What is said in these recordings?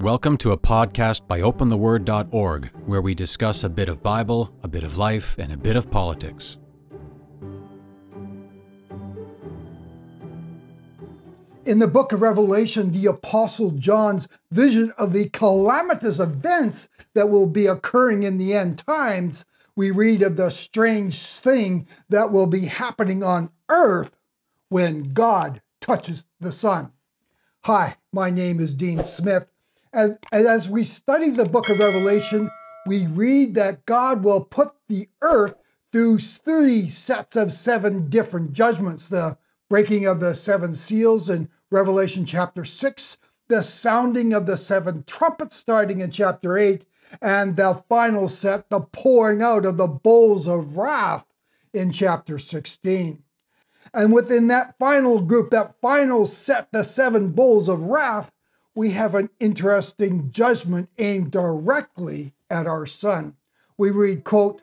Welcome to a podcast by OpenTheWord.org, where we discuss a bit of Bible, a bit of life, and a bit of politics. In the book of Revelation, the Apostle John's vision of the calamitous events that will be occurring in the end times, we read of the strange thing that will be happening on earth when God touches the sun. Hi, my name is Dean Smith, and as we study the book of Revelation, we read that God will put the earth through three sets of seven different judgments: the breaking of the seven seals in Revelation chapter 6, the sounding of the seven trumpets starting in chapter 8, and the final set, the pouring out of the bowls of wrath in chapter 16. And within that final group, that final set, the seven bowls of wrath, we have an interesting judgment aimed directly at our sun. We read, quote,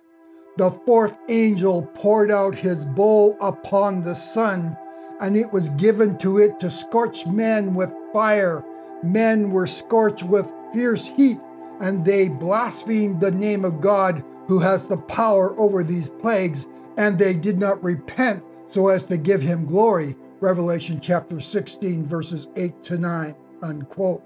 "The fourth angel poured out his bowl upon the sun, and it was given to it to scorch men with fire. Men were scorched with fierce heat, and they blasphemed the name of God, who has the power over these plagues, and they did not repent so as to give him glory." Revelation chapter 16, verses 8 to 9, unquote.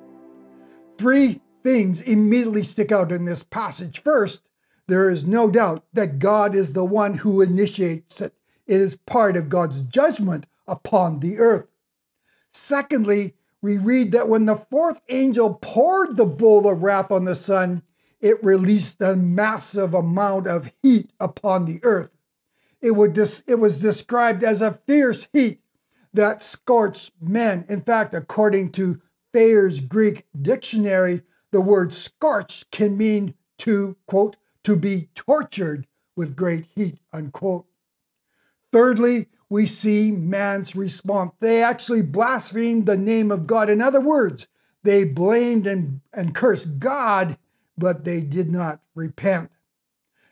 Three things immediately stick out in this passage. First, there is no doubt that God is the one who initiates it. It is part of God's judgment upon the earth. Secondly, we read that when the fourth angel poured the bowl of wrath on the sun, it released a massive amount of heat upon the earth. It was described as a fierce heat that scorched men. In fact, according to Thayer's Greek Dictionary, the word scorched can mean to, quote, "to be tortured with great heat," unquote. Thirdly, we see man's response. They actually blasphemed the name of God. In other words, they blamed and cursed God, but they did not repent.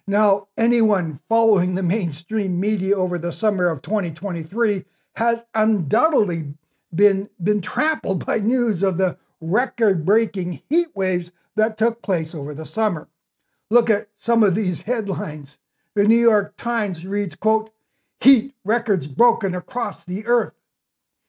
Now, anyone following the mainstream media over the summer of 2023 has undoubtedly been trampled by news of the record-breaking heat waves that took place over the summer. Look at some of these headlines. The New York Times reads, quote, "Heat records broken across the earth."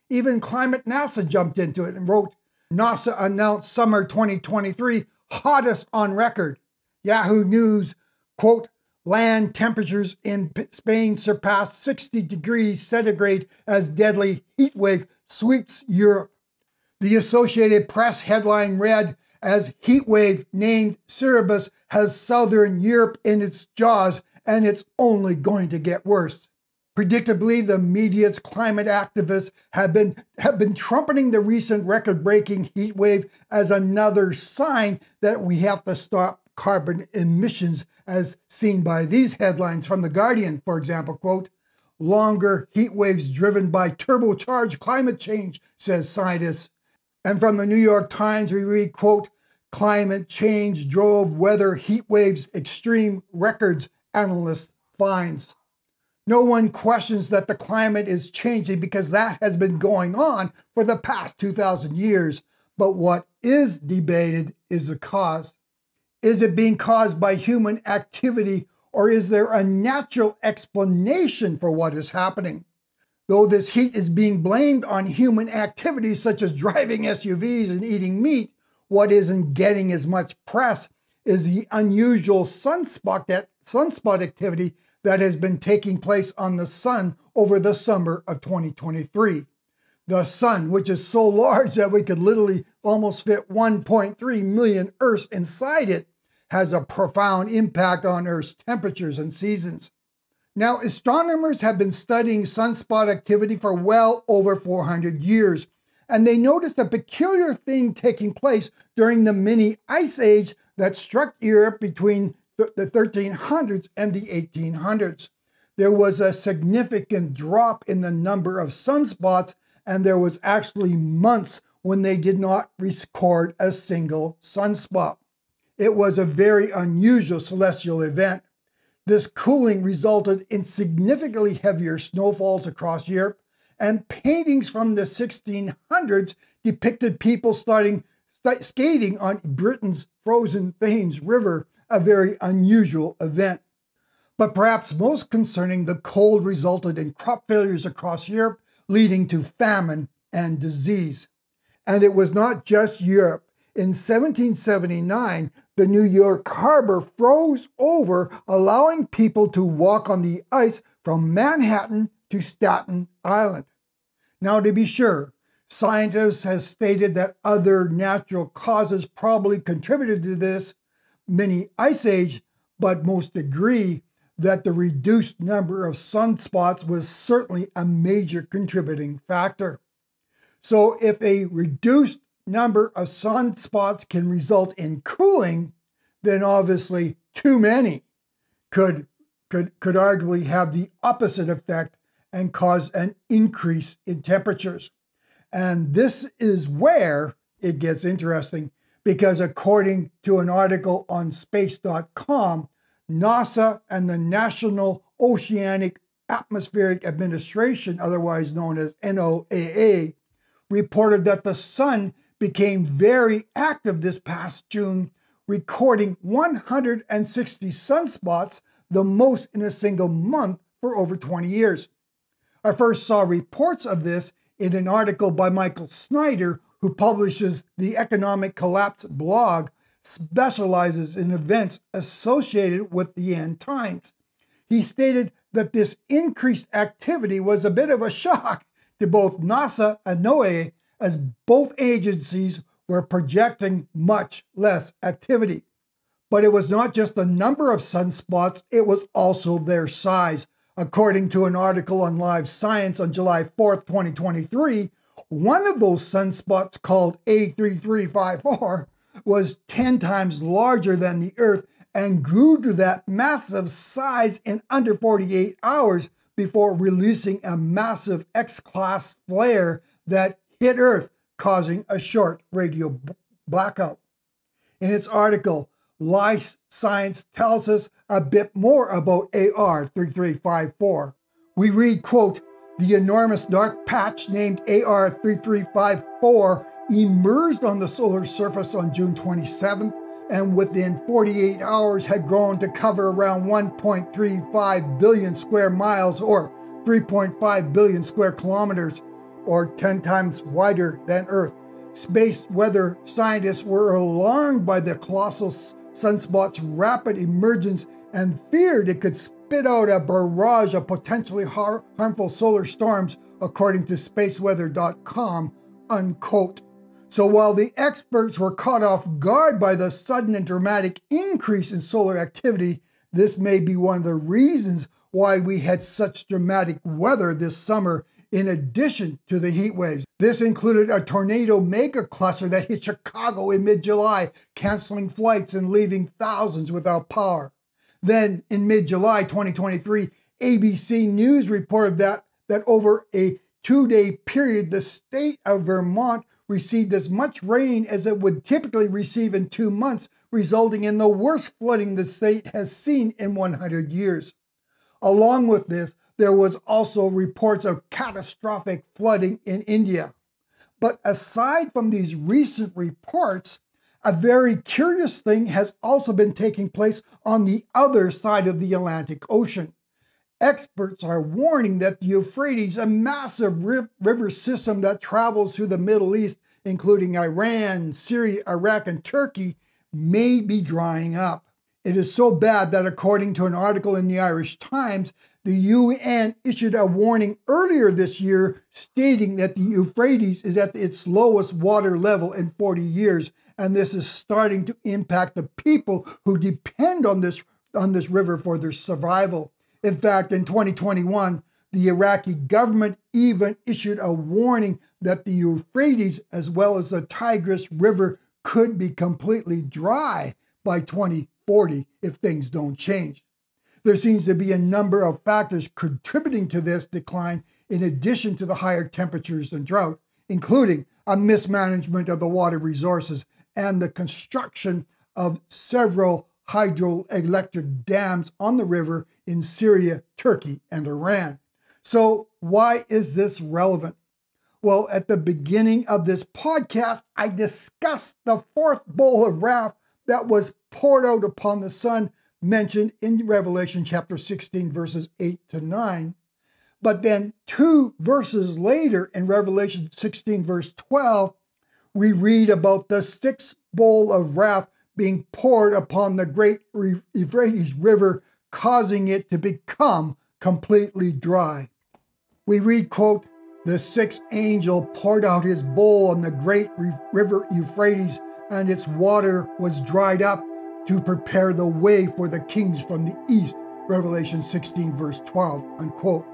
Even Climate NASA jumped into it and wrote, "NASA announced summer 2023 hottest on record." Yahoo News, quote, "Land temperatures in Spain surpassed 60 degrees centigrade as deadly heat wave sweeps Europe." The Associated Press headline read, "As heat wave named Cerberus has southern Europe in its jaws, and it's only going to get worse." Predictably, the media's climate activists have been trumpeting the recent record-breaking heat wave as another sign that we have to stop carbon emissions, as seen by these headlines from The Guardian, for example, quote, "Longer heat waves driven by turbocharged climate change, says scientists." And from the New York Times, we read, quote, "Climate change drove weather heat waves extreme records, analyst finds." No one questions that the climate is changing because that has been going on for the past 2,000 years. But what is debated is the cause. Is it being caused by human activity, or is there a natural explanation for what is happening? Though this heat is being blamed on human activities such as driving SUVs and eating meat, what isn't getting as much press is the unusual sunspot activity that has been taking place on the sun over the summer of 2023. The sun, which is so large that we could literally almost fit 1.3 million Earths inside it, has a profound impact on Earth's temperatures and seasons. Now, astronomers have been studying sunspot activity for well over 400 years, and they noticed a peculiar thing taking place during the mini ice age that struck Europe between the 1300s and the 1800s. There was a significant drop in the number of sunspots, and there was actually months when they did not record a single sunspot. It was a very unusual celestial event. This cooling resulted in significantly heavier snowfalls across Europe, and paintings from the 1600s depicted people starting skating on Britain's frozen Thames River, a very unusual event. But perhaps most concerning, the cold resulted in crop failures across Europe, leading to famine and disease. And it was not just Europe. In 1779, the New York harbor froze over, allowing people to walk on the ice from Manhattan to Staten Island. Now, to be sure, scientists have stated that other natural causes probably contributed to this mini ice age, but most agree that the reduced number of sunspots was certainly a major contributing factor. So if a reduced number of sunspots can result in cooling, then obviously too many could arguably have the opposite effect and cause an increase in temperatures. And this is where it gets interesting, because according to an article on space.com, NASA and the National Oceanic Atmospheric Administration, otherwise known as NOAA, reported that the sun became very active this past June, recording 160 sunspots, the most in a single month for over 20 years. I first saw reports of this in an article by Michael Snyder, who publishes the Economic Collapse blog, specializes in events associated with the end times. He stated that this increased activity was a bit of a shock to both NASA and NOAA, as both agencies were projecting much less activity. But it was not just the number of sunspots, it was also their size. According to an article on Live Science on July 4th, 2023, one of those sunspots, called A3354, was 10 times larger than the Earth and grew to that massive size in under 48 hours before releasing a massive X-class flare that hit Earth, causing a short radio blackout. In its article, Life Science tells us a bit more about AR3354. We read, quote, "The enormous dark patch named AR3354 emerged on the solar surface on June 27th and within 48 hours had grown to cover around 1.35 billion square miles or 3.5 billion square kilometers, or 10 times wider than Earth." Space weather scientists were alarmed by the colossal sunspot's rapid emergence and feared it could spit out a barrage of potentially harmful solar storms, according to spaceweather.com, unquote. So while the experts were caught off guard by the sudden and dramatic increase in solar activity, this may be one of the reasons why we had such dramatic weather this summer, in addition to the heat waves. This included a tornado mega cluster that hit Chicago in mid-July, canceling flights and leaving thousands without power. Then, in mid-July 2023, ABC News reported that over a two-day period, the state of Vermont received as much rain as it would typically receive in 2 months, resulting in the worst flooding the state has seen in 100 years. Along with this, there was also reports of catastrophic flooding in India. But aside from these recent reports, a very curious thing has also been taking place on the other side of the Atlantic Ocean. Experts are warning that the Euphrates, a massive river system that travels through the Middle East, including Iran, Syria, Iraq, and Turkey, may be drying up. It is so bad that, according to an article in the Irish Times, the UN issued a warning earlier this year stating that the Euphrates is at its lowest water level in 40 years, and this is starting to impact the people who depend on this river for their survival. In fact, in 2021, the Iraqi government even issued a warning that the Euphrates, as well as the Tigris River, could be completely dry by 2040 if things don't change. There seems to be a number of factors contributing to this decline in addition to the higher temperatures and drought, including a mismanagement of the water resources and the construction of several hydroelectric dams on the river in Syria, Turkey, and Iran. So why is this relevant? Well, at the beginning of this podcast, I discussed the fourth bowl of wrath that was poured out upon the sun, mentioned in Revelation chapter 16, verses 8 to 9. But then 2 verses later, in Revelation 16, verse 12, we read about the 6th bowl of wrath being poured upon the great Euphrates River, causing it to become completely dry. We read, quote, "The 6th angel poured out his bowl on the great river Euphrates, and its water was dried up to prepare the way for the kings from the east," Revelation 16, verse 12, unquote.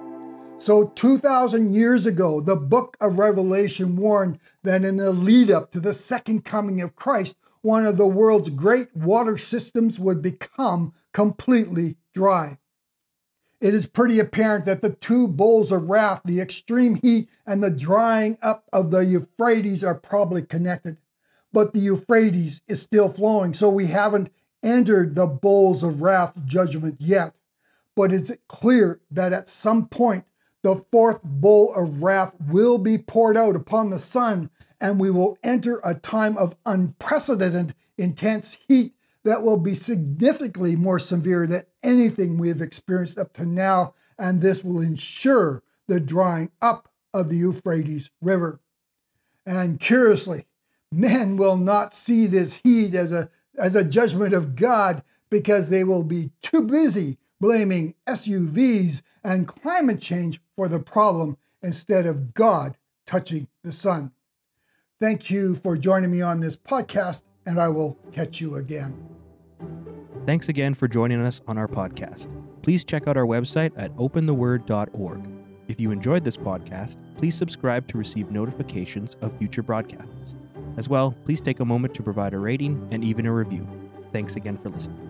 So 2,000 years ago, the book of Revelation warned that in the lead up to the second coming of Christ, one of the world's great water systems would become completely dry. It is pretty apparent that the 2 bowls of wrath, the extreme heat and the drying up of the Euphrates, are probably connected. But the Euphrates is still flowing, so we haven't entered the bowls of wrath judgment yet. But it's clear that at some point, the 4th bowl of wrath will be poured out upon the sun, and we will enter a time of unprecedented intense heat that will be significantly more severe than anything we have experienced up to now, and this will ensure the drying up of the Euphrates River. And curiously, men will not see this heat as a judgment of God, because they will be too busy blaming SUVs and climate change for the problem instead of God touching the sun. Thank you for joining me on this podcast, and I will catch you again. Thanks again for joining us on our podcast. Please check out our website at OpenTheWord.org. If you enjoyed this podcast, please subscribe to receive notifications of future broadcasts. As well, please take a moment to provide a rating and even a review. Thanks again for listening.